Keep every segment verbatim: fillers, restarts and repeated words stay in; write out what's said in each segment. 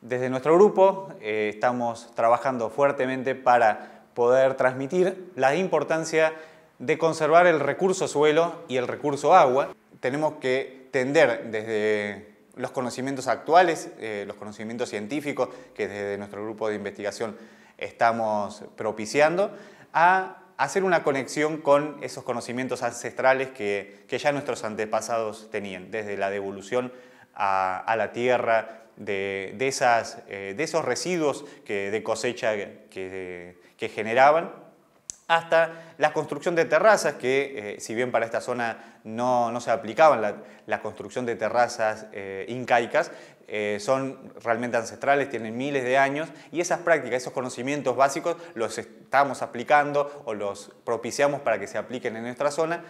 Desde nuestro grupo eh, estamos trabajando fuertemente para poder transmitir la importancia de conservar el recurso suelo y el recurso agua. Tenemos que tender desde los conocimientos actuales, eh, los conocimientos científicos que desde nuestro grupo de investigación estamos propiciando, a hacer una conexión con esos conocimientos ancestrales que, que ya nuestros antepasados tenían, desde la devolución a, a la tierra, de, de, esas, eh, de esos residuos que, de cosecha que, que generaban, hasta la construcción de terrazas, que eh, si bien para esta zona no, no se aplicaban la, la construcción de terrazas eh, incaicas, eh, son realmente ancestrales, tienen miles de años, y esas prácticas, esos conocimientos básicos los estamos aplicando o los propiciamos para que se apliquen en nuestra zona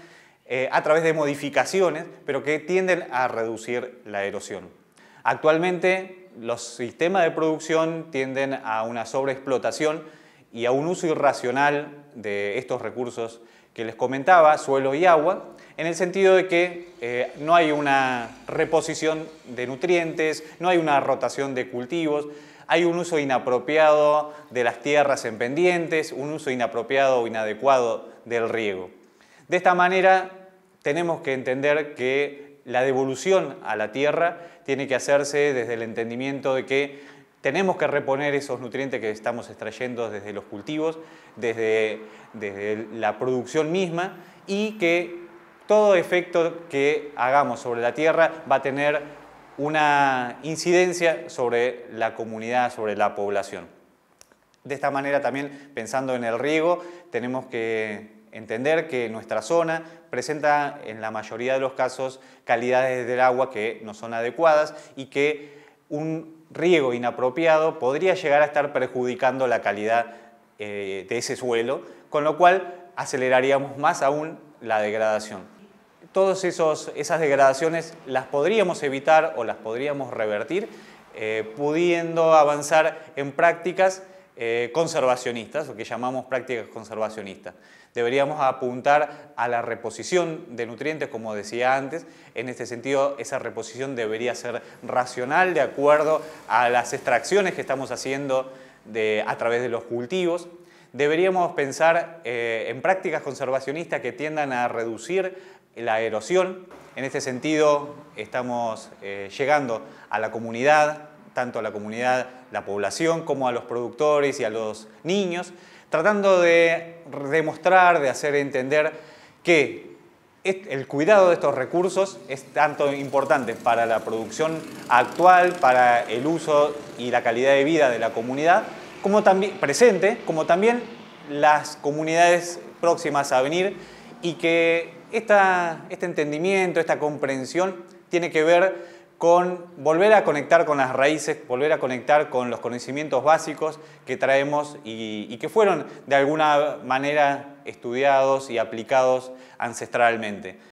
eh, a través de modificaciones, pero que tienden a reducir la erosión. Actualmente los sistemas de producción tienden a una sobreexplotación y a un uso irracional de estos recursos que les comentaba, suelo y agua, en el sentido de que eh, no hay una reposición de nutrientes, no hay una rotación de cultivos, hay un uso inapropiado de las tierras en pendientes, un uso inapropiado o inadecuado del riego. De esta manera tenemos que entender que la devolución a la tierra tiene que hacerse desde el entendimiento de que tenemos que reponer esos nutrientes que estamos extrayendo desde los cultivos, desde, desde la producción misma, y que todo efecto que hagamos sobre la tierra va a tener una incidencia sobre la comunidad, sobre la población. De esta manera también, pensando en el riego, tenemos que entender que nuestra zona presenta en la mayoría de los casos calidades del agua que no son adecuadas y que un riego inapropiado podría llegar a estar perjudicando la calidad eh, de ese suelo, con lo cual aceleraríamos más aún la degradación. Todas esas degradaciones las podríamos evitar o las podríamos revertir eh, pudiendo avanzar en prácticas Eh, conservacionistas, o que llamamos prácticas conservacionistas. Deberíamos apuntar a la reposición de nutrientes, como decía antes. En este sentido, esa reposición debería ser racional de acuerdo a las extracciones que estamos haciendo de, a través de los cultivos. Deberíamos pensar eh, en prácticas conservacionistas que tiendan a reducir la erosión. En este sentido, estamos eh, llegando a la comunidad, tanto a la comunidad, la población, como a los productores y a los niños, tratando de demostrar, de hacer entender que el cuidado de estos recursos es tanto importante para la producción actual, para el uso y la calidad de vida de la comunidad, como también presente, como también las comunidades próximas a venir, y que esta, este entendimiento, esta comprensión tiene que ver con volver a conectar con las raíces, volver a conectar con los conocimientos básicos que traemos y, y que fueron de alguna manera estudiados y aplicados ancestralmente.